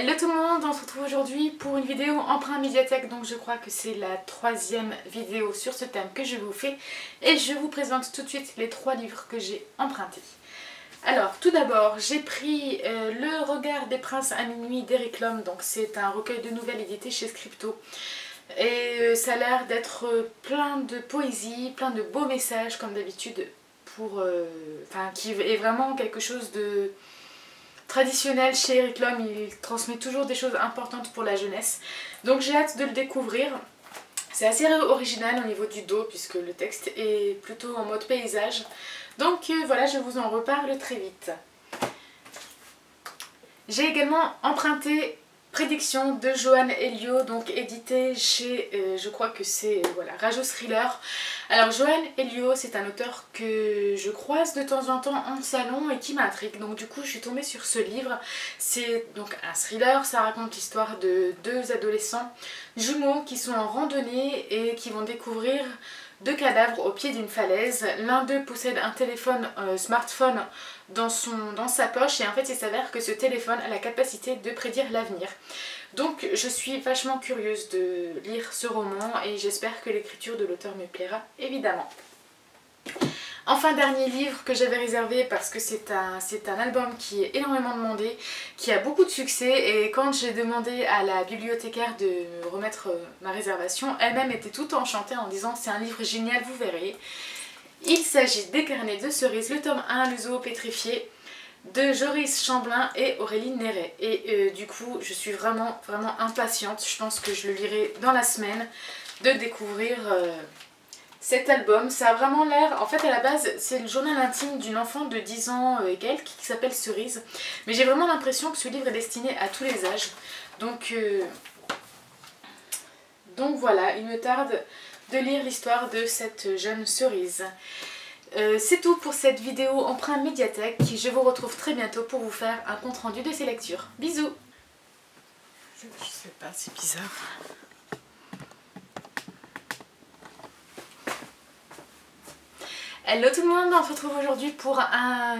Hello tout le monde, on se retrouve aujourd'hui pour une vidéo Emprunts médiathèque. Donc je crois que c'est la troisième vidéo sur ce thème que je vous fais. Et je vous présente tout de suite les trois livres que j'ai empruntés. Alors tout d'abord, j'ai pris Le regard des princes à minuit d'Eric L'homme. Donc c'est un recueil de nouvelles édité chez Scripto. Et ça a l'air d'être plein de poésie, plein de beaux messages comme d'habitude. Qui est vraiment quelque chose de traditionnel chez Eric L'homme, il transmet toujours des choses importantes pour la jeunesse. Donc j'ai hâte de le découvrir. C'est assez original au niveau du dos puisque le texte est plutôt en mode paysage. Donc voilà, je vous en reparle très vite. J'ai également emprunté Prédictions de Johan Heliot, donc édité chez, je crois que c'est Rageot Thriller. Alors Johan Heliot, c'est un auteur que je croise de temps en temps en salon et qui m'intrigue. Donc du coup, je suis tombée sur ce livre. C'est donc un thriller, ça raconte l'histoire de deux adolescents jumeaux qui sont en randonnée et qui vont découvrir deux cadavres au pied d'une falaise. L'un d'eux possède un téléphone smartphone dans sa poche et en fait il s'avère que ce téléphone a la capacité de prédire l'avenir. Donc je suis vachement curieuse de lire ce roman et j'espère que l'écriture de l'auteur me plaira évidemment. Enfin, dernier livre que j'avais réservé parce que c'est un album qui est énormément demandé, qui a beaucoup de succès, et quand j'ai demandé à la bibliothécaire de remettre ma réservation, elle-même était toute enchantée en disant c'est un livre génial, vous verrez. Il s'agit des Carnets de Cerise, le tome 1, le zoo pétrifié, de Joris Chamblain et Aurélie Néret. Et du coup, je suis vraiment impatiente, je pense que je le lirai dans la semaine, de découvrir... Cet album, ça a vraiment l'air... En fait, à la base, c'est le journal intime d'une enfant de 10 ans et quelques qui s'appelle Cerise. Mais j'ai vraiment l'impression que ce livre est destiné à tous les âges. Donc voilà, il me tarde de lire l'histoire de cette jeune Cerise. C'est tout pour cette vidéo Emprunts médiathèque. Je vous retrouve très bientôt pour vous faire un compte rendu de ces lectures. Bisous. Je sais pas, c'est bizarre. Hello tout le monde, on se retrouve aujourd'hui pour un